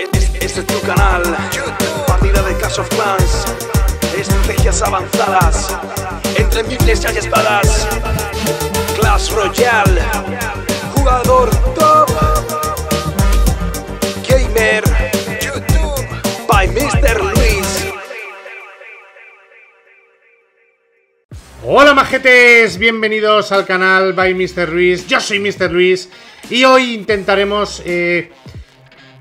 Este es tu canal, partida de Clash of Clans, estrategias avanzadas, entre miles hay espadas, Clash Royale, jugador top, gamer, YouTube, by Mr. Luis. Hola majetes, bienvenidos al canal by Mr. Luis, yo soy Mr. Luis y hoy intentaremos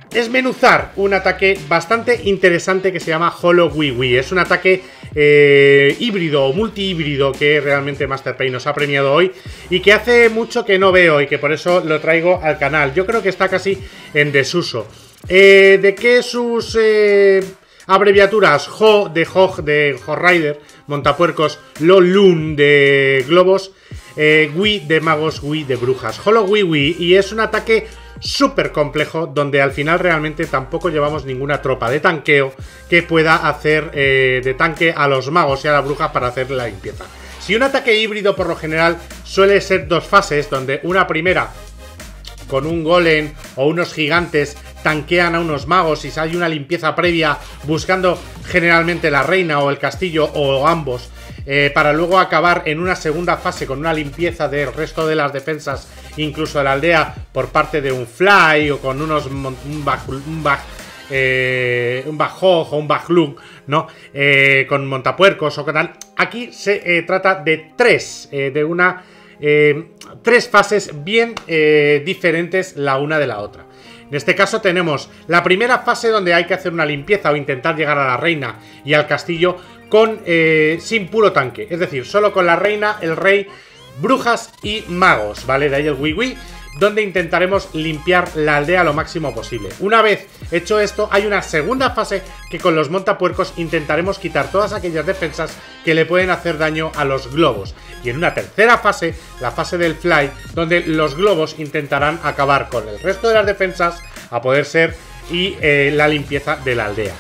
desmenuzar un ataque bastante interesante que se llama HoloWiWi. Es un ataque híbrido o multihíbrido que realmente Master Pei nos ha premiado hoy y que hace mucho que no veo y que por eso lo traigo al canal. Yo creo que está casi en desuso. ¿De qué sus abreviaturas? Ho de Hog, de Hogrider, montapuercos, Lolun de globos, Wi de magos, Wi de brujas. HoloWiWi, y es un ataque súper complejo, donde al final realmente tampoco llevamos ninguna tropa de tanqueo que pueda hacer de tanque a los magos y a la bruja para hacer la limpieza. Si un ataque híbrido por lo general suele ser dos fases, donde una primera con un golem o unos gigantes tanquean a unos magos y si hay una limpieza previa buscando generalmente la reina o el castillo o ambos, para luego acabar en una segunda fase con una limpieza del resto de las defensas, incluso de la aldea, por parte de un fly o con unos un bajoj o un bajlug, ¿no? Con montapuercos o con tal. Aquí se trata de tres fases bien diferentes la una de la otra. En este caso tenemos la primera fase donde hay que hacer una limpieza o intentar llegar a la reina y al castillo sin puro tanque, es decir, solo con la reina, el rey, brujas y magos, ¿vale? De ahí el wiwi, donde intentaremos limpiar la aldea lo máximo posible. Una vez hecho esto, hay una segunda fase que con los montapuercos intentaremos quitar todas aquellas defensas que le pueden hacer daño a los globos. Y en una tercera fase, la fase del fly, donde los globos intentarán acabar con el resto de las defensas, a poder ser, y la limpieza de la aldea.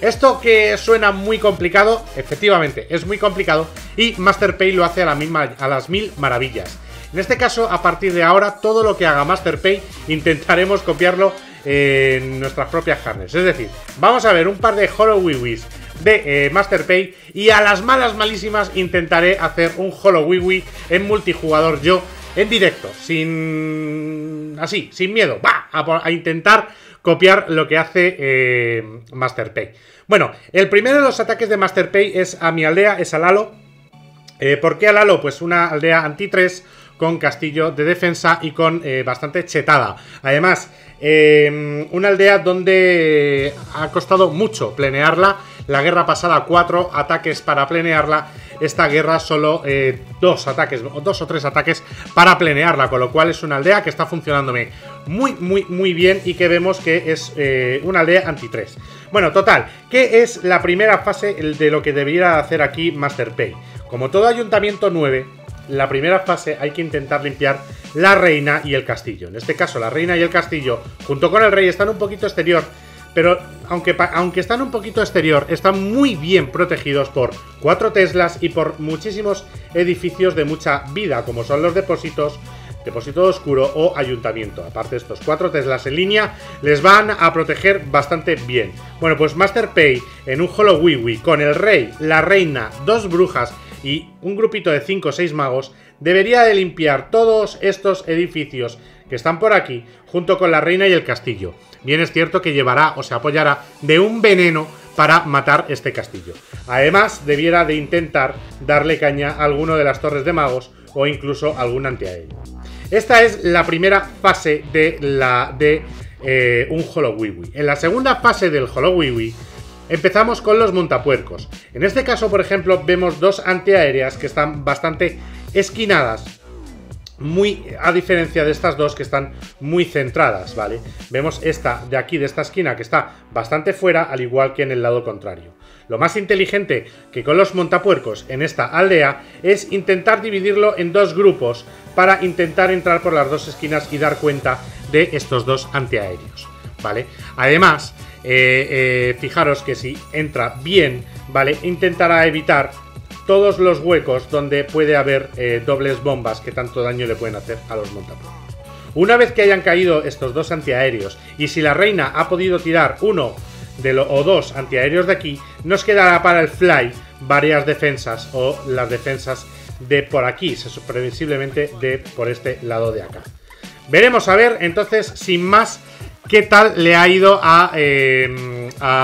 Esto que suena muy complicado, efectivamente es muy complicado, y Master Pei lo hace a las mil maravillas. En este caso, a partir de ahora, todo lo que haga Master Pei intentaremos copiarlo en nuestras propias carnes. Es decir, vamos a ver un par de HoloWiWis de Master Pei y a las malas malísimas intentaré hacer un HoloWiWi en multijugador yo, en directo, sin miedo, va a intentar copiar lo que hace Master Pei. Bueno, el primero de los ataques de Master Pei es a mi aldea, es al Halo. ¿Por qué al Halo? Pues una aldea anti-3 con castillo de defensa y con bastante chetada. Además, una aldea donde ha costado mucho planearla. La guerra pasada 4 ataques para planearla. Esta guerra solo 2 o 3 ataques para planearla, con lo cual es una aldea que está funcionándome muy bien y que vemos que es una aldea anti-3. Bueno, total, ¿qué es la primera fase de lo que debería hacer aquí Master Pei? Como todo ayuntamiento 9, la primera fase hay que intentar limpiar la reina y el castillo. En este caso, la reina y el castillo, junto con el rey, están un poquito exterior. Pero aunque están un poquito exterior, están muy bien protegidos por 4 Teslas y por muchísimos edificios de mucha vida, como son los depósitos, depósito oscuro o ayuntamiento. Aparte, estos 4 Teslas en línea les van a proteger bastante bien. Bueno, pues Master Pei en un HoloWiWi con el rey, la reina, 2 brujas y un grupito de 5 o 6 magos debería de limpiar todos estos edificios que están por aquí, junto con la reina y el castillo. Bien es cierto que llevará o se apoyará de un veneno para matar este castillo. Además, debiera de intentar darle caña a alguna de las torres de magos o incluso algún antiaéreo. Esta es la primera fase de un HoloWiWi. En la segunda fase del HoloWiWi empezamos con los montapuercos. En este caso, por ejemplo, vemos 2 antiaéreas que están bastante esquinadas, muy a diferencia de estas 2 que están muy centradas, ¿vale? Vemos esta de aquí, de esta esquina, que está bastante fuera, al igual que en el lado contrario. Lo más inteligente que con los montapuercos en esta aldea es intentar dividirlo en 2 grupos para intentar entrar por las 2 esquinas y dar cuenta de estos 2 antiaéreos, ¿vale? Además, fijaros que si entra bien, ¿vale?, intentará evitar todos los huecos donde puede haber dobles bombas que tanto daño le pueden hacer a los montapuercos. Una vez que hayan caído estos dos antiaéreos, y si la reina ha podido tirar uno o dos antiaéreos de aquí, nos quedará para el fly varias defensas, o las defensas de por aquí, previsiblemente de por este lado de acá. Veremos a ver, entonces, sin más, qué tal le ha ido a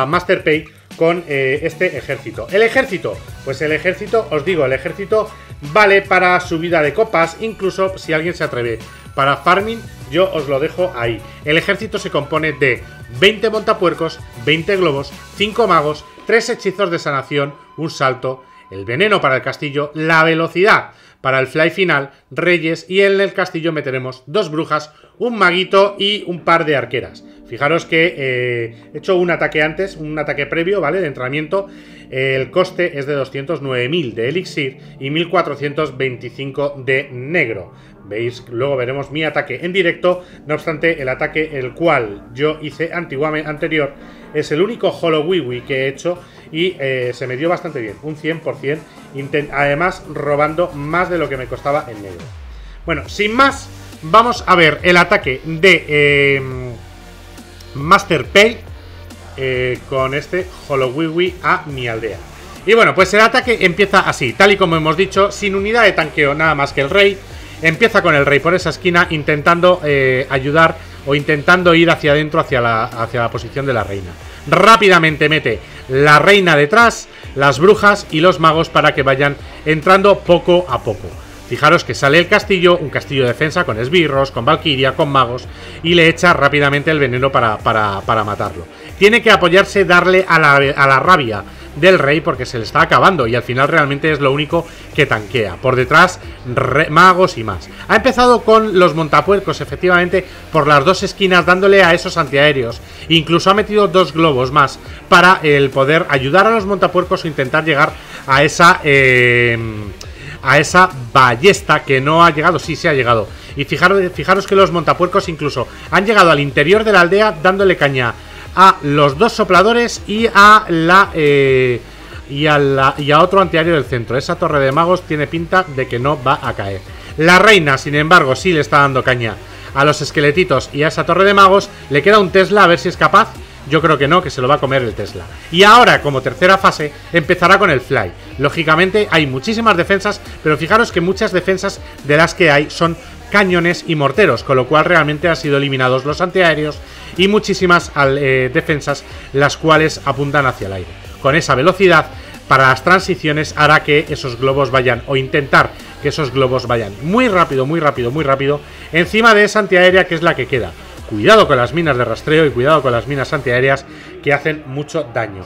Master Pei con este ejército. El ejército, pues el ejército, os digo, el ejército vale para subida de copas, incluso si alguien se atreve. Para farming yo os lo dejo ahí. El ejército se compone de 20 montapuercos, 20 globos, 5 magos, 3 hechizos de sanación, un salto, el veneno para el castillo, la velocidad para el fly final, reyes, y en el castillo meteremos 2 brujas, un maguito y un par de arqueras. Fijaros que he hecho un ataque antes, un ataque previo, ¿vale? De entrenamiento. El coste es de 209.000 de elixir y 1.425 de negro. Veis, luego veremos mi ataque en directo. No obstante, el ataque el cual yo hice anterior es el único HoloWiWi que he hecho y se me dio bastante bien, un 100%, además robando más de lo que me costaba el negro. Bueno, sin más, vamos a ver el ataque de Master Pei con este HoloWiWi a mi aldea. Y bueno, pues el ataque empieza así, tal y como hemos dicho, sin unidad de tanqueo nada más que el rey. Empieza con el rey por esa esquina intentando ayudar o intentando ir hacia adentro, hacia la posición de la reina. Rápidamente mete la reina detrás, las brujas y los magos para que vayan entrando poco a poco. Fijaros que sale el castillo, un castillo de defensa con esbirros, con valquiria, con magos, y le echa rápidamente el veneno para matarlo. Tiene que apoyarse, darle a la rabia del rey porque se le está acabando y al final realmente es lo único que tanquea. Por detrás, magos y más. Ha empezado con los montapuercos, efectivamente, por las dos esquinas dándole a esos antiaéreos. Incluso ha metido 2 globos más para el poder ayudar a los montapuercos o intentar llegar a esa ballesta que no ha llegado. Sí, sí ha llegado. Y fijaros que los montapuercos incluso han llegado al interior de la aldea dándole caña a los 2 sopladores y a otro antiaéreo del centro. Esa torre de magos tiene pinta de que no va a caer. La reina, sin embargo, sí le está dando caña a los esqueletitos y a esa torre de magos. Le queda un Tesla, a ver si es capaz. Yo creo que no, que se lo va a comer el Tesla. Y ahora, como tercera fase, empezará con el fly. Lógicamente hay muchísimas defensas, pero fijaros que muchas defensas de las que hay son cañones y morteros, con lo cual realmente han sido eliminados los antiaéreos y muchísimas defensas, las cuales apuntan hacia el aire. Con esa velocidad, para las transiciones hará que esos globos vayan, o intentar que esos globos vayan muy rápido, muy rápido, muy rápido, encima de esa antiaérea que es la que queda. Cuidado con las minas de rastreo y cuidado con las minas antiaéreas que hacen mucho daño.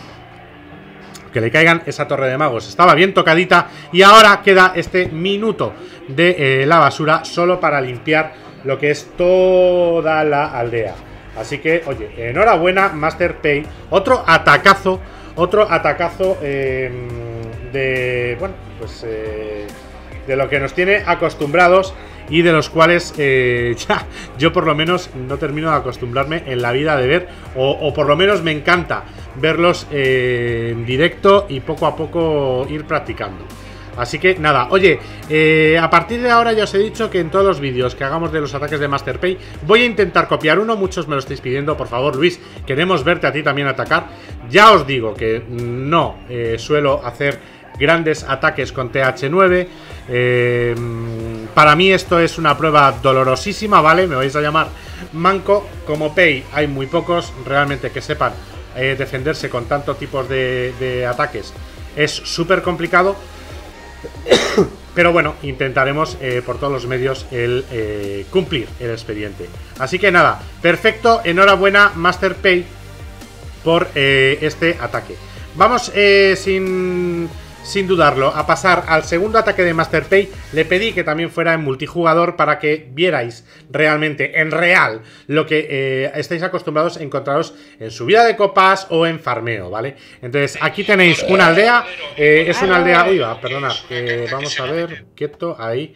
Que le caigan esa torre de magos. Estaba bien tocadita y ahora queda este minuto de la basura solo para limpiar lo que es toda la aldea. Así que, oye, enhorabuena Master Pei. Otro atacazo de, bueno, pues de lo que nos tiene acostumbrados y de los cuales ya yo por lo menos no termino de acostumbrarme en la vida de ver, o por lo menos me encanta verlos en directo y poco a poco ir practicando. Así que nada, oye, a partir de ahora ya os he dicho que en todos los vídeos que hagamos de los ataques de Master Pei voy a intentar copiar uno. Muchos me lo estáis pidiendo, por favor Luis, queremos verte a ti también atacar. Ya os digo que no suelo hacer grandes ataques con TH9. Para mí esto es una prueba dolorosísima, ¿vale? Me vais a llamar manco. Como Pei hay muy pocos realmente que sepan defenderse con tantos tipos de ataques. Es súper complicado. Pero bueno, intentaremos por todos los medios el cumplir el expediente. Así que nada, perfecto. Enhorabuena Master Pei por este ataque. Vamos sin dudarlo a pasar al segundo ataque de Master Pei. Le pedí que también fuera en multijugador para que vierais realmente en real lo que estáis acostumbrados a encontraros en subida de copas o en farmeo, ¿vale? Entonces aquí tenéis una aldea, es una aldea, uy, perdonad, vamos a ver, quieto, ahí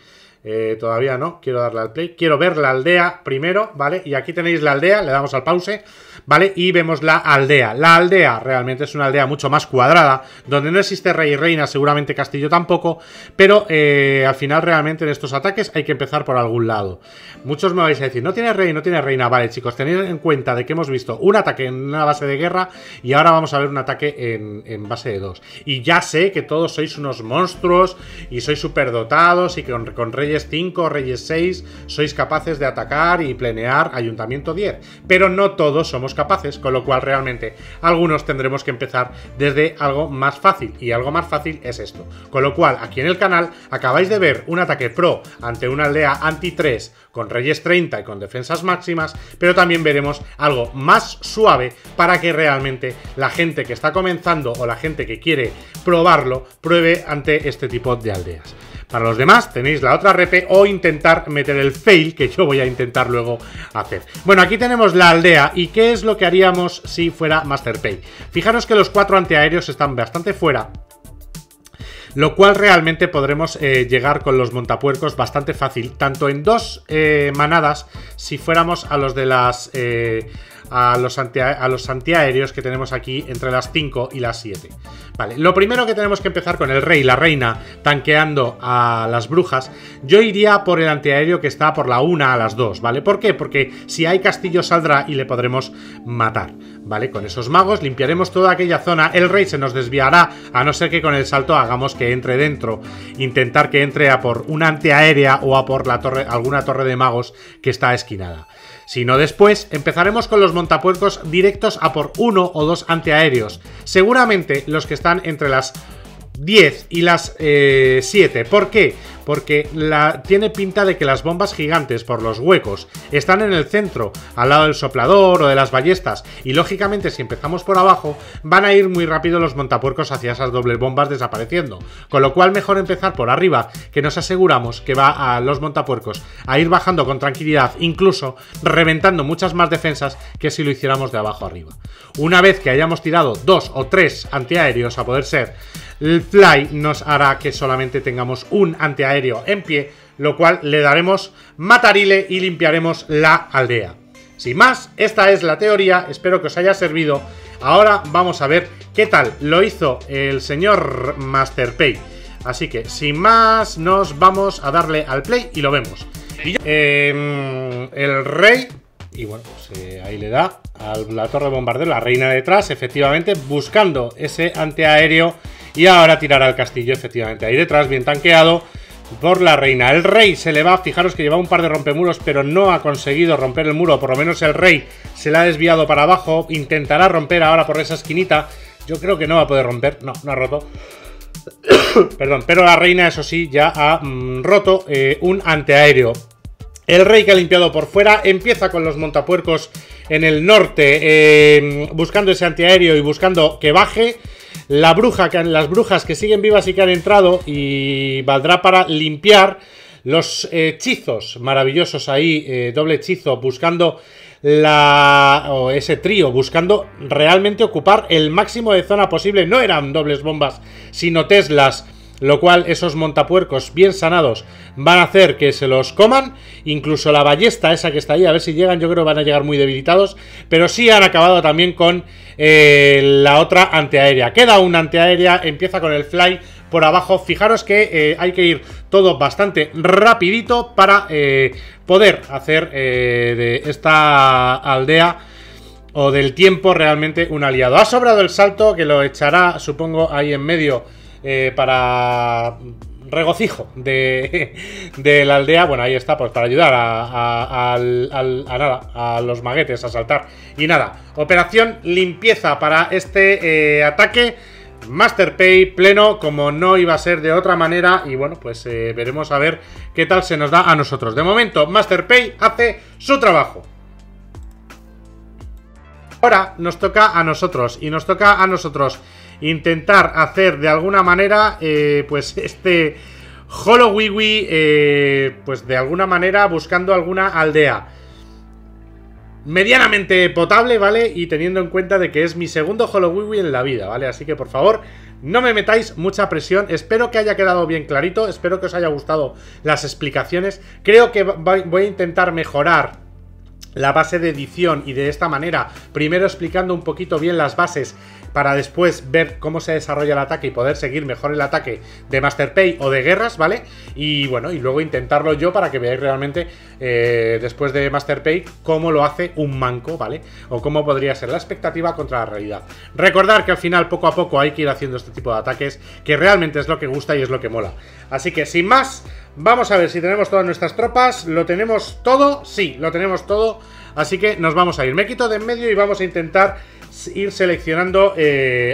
Todavía no, quiero darle al play. Quiero ver la aldea primero, ¿vale? Y aquí tenéis la aldea, le damos al pause, ¿vale? Y vemos la aldea. La aldea realmente es una aldea mucho más cuadrada, donde no existe rey y reina, seguramente castillo tampoco. Pero al final realmente en estos ataques hay que empezar por algún lado. Muchos me vais a decir, no tiene rey, no tiene reina. Vale, chicos, tened en cuenta de que hemos visto un ataque en una base de guerra y ahora vamos a ver un ataque en base de 2. Y ya sé que todos sois unos monstruos y sois superdotados y que con reyes Reyes 5, Reyes 6, sois capaces de atacar y planear Ayuntamiento 10, pero no todos somos capaces, con lo cual realmente algunos tendremos que empezar desde algo más fácil, y algo más fácil es esto, con lo cual aquí en el canal acabáis de ver un ataque pro ante una aldea anti 3 con Reyes 30 y con defensas máximas, pero también veremos algo más suave para que realmente la gente que está comenzando o la gente que quiere probarlo, pruebe ante este tipo de aldeas. Para los demás tenéis la otra repe o intentar meter el fail, que yo voy a intentar luego hacer. Bueno, aquí tenemos la aldea. ¿Y qué es lo que haríamos si fuera Master Pei? Fijaros que los 4 antiaéreos están bastante fuera, lo cual realmente podremos llegar con los montapuercos bastante fácil, tanto en 2 manadas si fuéramos a los de las... a los antiaéreos que tenemos aquí entre las 5 y las 7. Vale, lo primero que tenemos que empezar con el rey y la reina tanqueando a las brujas. Yo iría por el antiaéreo que está por la 1 a las 2, ¿vale? ¿Por qué? Porque si hay castillo saldrá y le podremos matar, ¿vale? Con esos magos limpiaremos toda aquella zona. El rey se nos desviará, a no ser que con el salto hagamos que entre dentro. Intentar que entre a por una antiaérea o a por la torre, alguna torre de magos que está esquinada. Si no, después empezaremos con los montapuercos directos a por 1 o 2 antiaéreos. Seguramente los que están entre las 10 y las 7. ¿Por qué? Porque tiene pinta de que las bombas gigantes por los huecos están en el centro, al lado del soplador o de las ballestas, y lógicamente si empezamos por abajo van a ir muy rápido los montapuercos hacia esas dobles bombas desapareciendo, con lo cual mejor empezar por arriba, que nos aseguramos que va a los montapuercos a ir bajando con tranquilidad, incluso reventando muchas más defensas que si lo hiciéramos de abajo arriba. Una vez que hayamos tirado 2 o 3 antiaéreos, a poder ser, el fly nos hará que solamente tengamos un antiaéreo en pie, lo cual le daremos matarile y limpiaremos la aldea. Sin más, esta es la teoría, espero que os haya servido. Ahora vamos a ver qué tal lo hizo el señor Master Pei. Así que sin más, nos vamos a darle al play y lo vemos. El rey, y bueno, pues ahí le da a la torre de bombardeo, la reina detrás, efectivamente buscando ese antiaéreo, y ahora tirará al castillo, efectivamente ahí detrás, bien tanqueado por la reina. El rey se le va, fijaros que lleva un par de rompemuros, pero no ha conseguido romper el muro, por lo menos el rey se la ha desviado para abajo, intentará romper ahora por esa esquinita, yo creo que no va a poder romper, no ha roto. Perdón, pero la reina eso sí ya ha roto un antiaéreo. El rey que ha limpiado por fuera empieza con los montapuercos en el norte, buscando ese antiaéreo y buscando que baje. La bruja, las brujas que siguen vivas y que han entrado, y valdrá para limpiar los hechizos maravillosos ahí, doble hechizo, buscando ese trío, buscando realmente ocupar el máximo de zona posible. No eran dobles bombas, sino teslas, lo cual esos montapuercos bien sanados van a hacer que se los coman. Incluso la ballesta esa que está ahí, a ver si llegan, yo creo que van a llegar muy debilitados, pero sí han acabado también con la otra antiaérea. Queda una antiaérea, empieza con el fly por abajo. Fijaros que hay que ir todo bastante rapidito para poder hacer de esta aldea o del tiempo realmente un aliado. Ha sobrado el salto, que lo echará, supongo, ahí en medio para regocijo de la aldea. Bueno, ahí está, pues para ayudar a los maguetes a saltar. Y nada, operación limpieza para este ataque Master Pei pleno, como no iba a ser de otra manera. Y bueno, pues veremos a ver qué tal se nos da a nosotros. De momento, Master Pei hace su trabajo. Ahora nos toca a nosotros, y nos toca a nosotros intentar hacer de alguna manera pues este HoloWiWi, pues de alguna manera buscando alguna aldea. medianamente potable, ¿vale? Y teniendo en cuenta de que es mi segundo HoloWiWi en la vida, ¿vale? Así que por favor, no me metáis mucha presión. Espero que haya quedado bien clarito, espero que os haya gustado las explicaciones. Creo que voy a intentar mejorar la base de edición y de esta manera, primero explicando un poquito bien las bases para después ver cómo se desarrolla el ataque y poder seguir mejor el ataque de Master Pei o de guerras, ¿vale? Y bueno, y luego intentarlo yo para que veáis realmente después de Master Pei cómo lo hace un manco, ¿vale? O cómo podría ser la expectativa contra la realidad. Recordar que al final poco a poco hay que ir haciendo este tipo de ataques, que realmente es lo que gusta y es lo que mola. Así que sin más, vamos a ver si tenemos todas nuestras tropas. ¿Lo tenemos todo? Sí, lo tenemos todo. Así que nos vamos a ir. Me quito de en medio y vamos a intentar ir seleccionando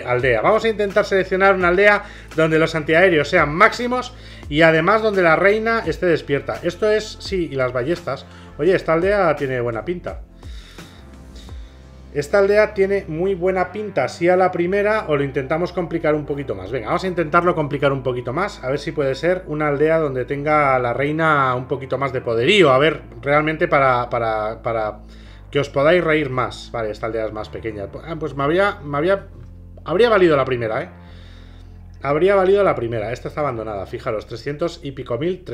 aldea. Vamos a intentar seleccionar una aldea donde los antiaéreos sean máximos y además donde la reina esté despierta. Esto es, sí, y las ballestas. Oye, esta aldea tiene buena pinta. Esta aldea tiene muy buena pinta. Si a la primera o lo intentamos complicar un poquito más. Venga, vamos a intentarlo complicar un poquito más. A ver si puede ser una aldea donde tenga la reina un poquito más de poderío. A ver, realmente para que os podáis reír más. Vale, esta aldea es más pequeña. Pues habría valido la primera, ¿eh? Habría valido la primera. Esta está abandonada, fijaros, 300 y pico mil.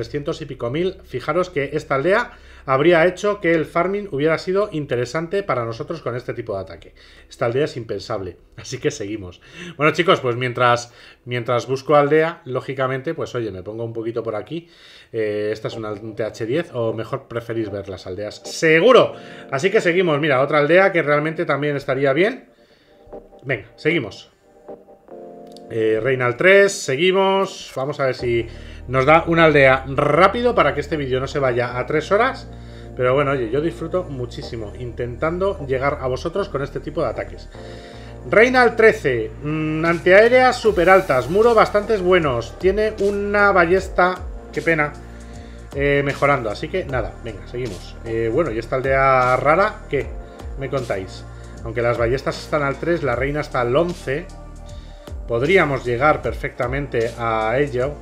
Fijaros que esta aldea habría hecho que el farming hubiera sido interesante para nosotros con este tipo de ataque. Esta aldea es impensable, así que seguimos. Bueno, chicos, pues mientras busco aldea, lógicamente, pues oye, me pongo un poquito por aquí. Esta es una TH10, o mejor preferís ver las aldeas. ¡Seguro! Así que seguimos. Mira, otra aldea que realmente también estaría bien. Venga, seguimos. Reina al 3, seguimos. Vamos a ver si nos da una aldea rápido para que este vídeo no se vaya a 3 horas. Pero bueno, oye, yo disfruto muchísimo intentando llegar a vosotros con este tipo de ataques. Reina al 13, antiaéreas super altas, muro bastantes buenos. Tiene una ballesta, qué pena, mejorando. Así que nada, venga, seguimos. Bueno, y esta aldea rara, ¿qué me contáis? Aunque las ballestas están al 3, la reina está al 11. Podríamos llegar perfectamente a ello.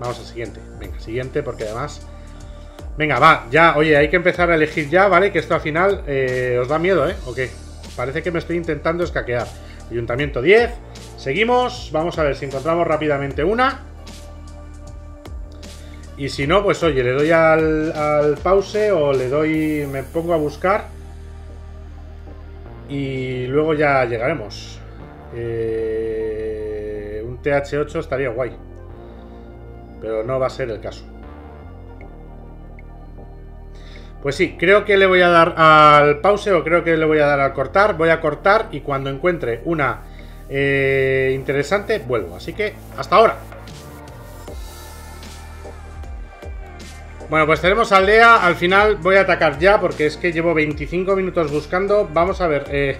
Vamos al siguiente. Venga, siguiente, porque además... Venga, va, ya, oye, hay que empezar a elegir ya, ¿vale? Que esto al final os da miedo, ¿eh? ¿O qué? Parece que me estoy intentando escaquear. Ayuntamiento 10. Seguimos. Vamos a ver si encontramos rápidamente una. Y si no, pues oye, le doy al pause o le doy... Me pongo a buscar. Y luego ya llegaremos. Un TH8 estaría guay, pero no va a ser el caso. Pues sí, creo que le voy a dar al pause, o creo que le voy a dar al cortar. Voy a cortar y cuando encuentre una interesante vuelvo, así que hasta ahora. Bueno, pues tenemos aldea. Al final voy a atacar ya porque es que llevo 25 minutos buscando. Vamos a ver,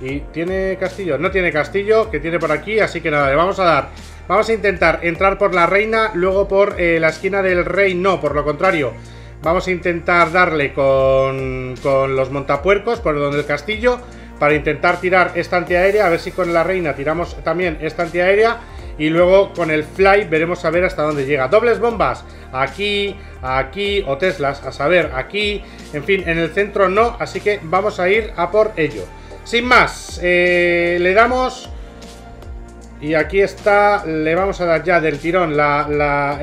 ¿y tiene castillo? No tiene castillo, que tiene por aquí, así que nada, le vamos a dar. Vamos a intentar entrar por la reina, luego por la esquina del rey, no, por lo contrario. Vamos a intentar darle con los montapuercos, por donde el castillo, para intentar tirar esta antiaérea, a ver si con la reina tiramos también esta antiaérea. Y luego con el fly veremos a ver hasta dónde llega. Dobles bombas, aquí, aquí, o Teslas, a saber, aquí. En fin, en el centro no, así que vamos a ir a por ello. Sin más, le damos. Y aquí está. Le vamos a dar ya del tirón la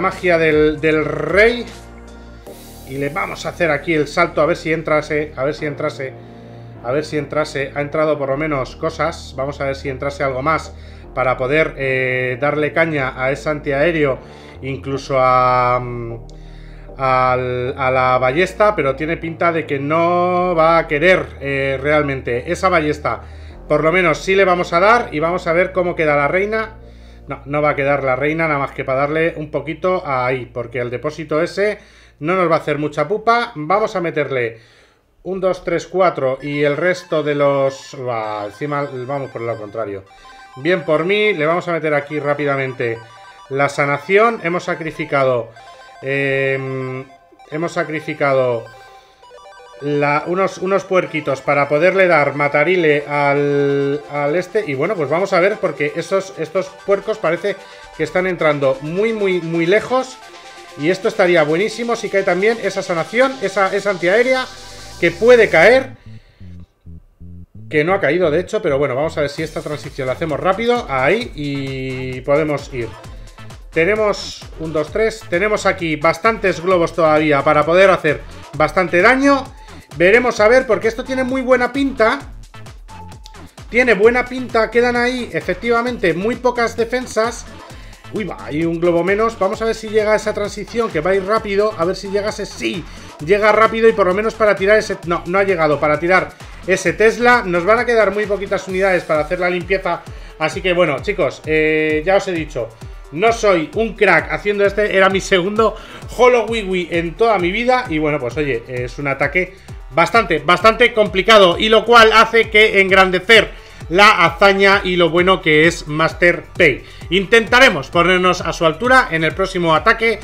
magia del rey. Y le vamos a hacer aquí el salto. A ver si entrase. A ver si entrase. A ver si entrase. Ha entrado por lo menos cosas. Vamos a ver si entrase algo más. Para poder darle caña a ese antiaéreo. Incluso a la ballesta, pero tiene pinta de que no va a querer realmente esa ballesta. Por lo menos sí le vamos a dar y vamos a ver cómo queda la reina. No, no va a quedar la reina nada más que para darle un poquito ahí, porque el depósito ese no nos va a hacer mucha pupa. Vamos a meterle un 2, 3, 4 y el resto de los... Bah, encima vamos por el lado contrario. Bien por mí, le vamos a meter aquí rápidamente la sanación. Hemos sacrificado unos puerquitos para poderle dar matarile al este. Y bueno, pues vamos a ver, porque estos puercos parece que están entrando muy, muy, muy lejos. Y esto estaría buenísimo si cae también esa sanación, esa antiaérea, que puede caer, que no ha caído de hecho, pero bueno, vamos a ver si esta transición la hacemos rápido. Ahí, y podemos ir. Tenemos un, dos, tres. Tenemos aquí bastantes globos todavía para poder hacer bastante daño. Veremos a ver, porque esto tiene muy buena pinta. Tiene buena pinta, quedan ahí efectivamente muy pocas defensas. Uy, va, hay un globo menos. Vamos a ver si llega esa transición, que va a ir rápido. A ver si llegase, sí, llega rápido. Y por lo menos para tirar ese... No, no ha llegado. Para tirar ese Tesla nos van a quedar muy poquitas unidades para hacer la limpieza. Así que bueno, chicos, ya os he dicho, no soy un crack haciendo este. Era mi segundo HoloWiWi en toda mi vida. Y bueno, pues oye, es un ataque bastante complicado, y lo cual hace que engrandecer la hazaña y lo bueno que es Master Pei. Intentaremos ponernos a su altura en el próximo ataque.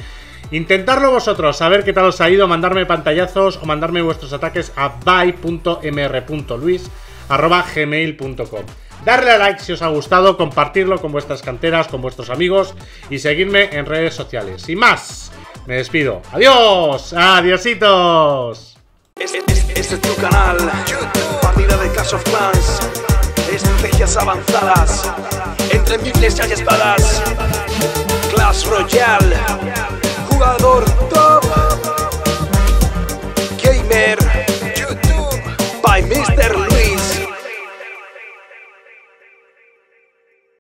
Intentarlo vosotros, a ver qué tal os ha ido. Mandarme pantallazos o mandarme vuestros ataques a by.mr.luis@gmail.com. Darle a like si os ha gustado, compartirlo con vuestras canteras, con vuestros amigos, y seguirme en redes sociales. Sin más, me despido. ¡Adiós! ¡Adiositos! Este es tu canal. Partida de Clash of Clans. Estrategias avanzadas, entre miles hay espadas. Clash Royale, jugador top.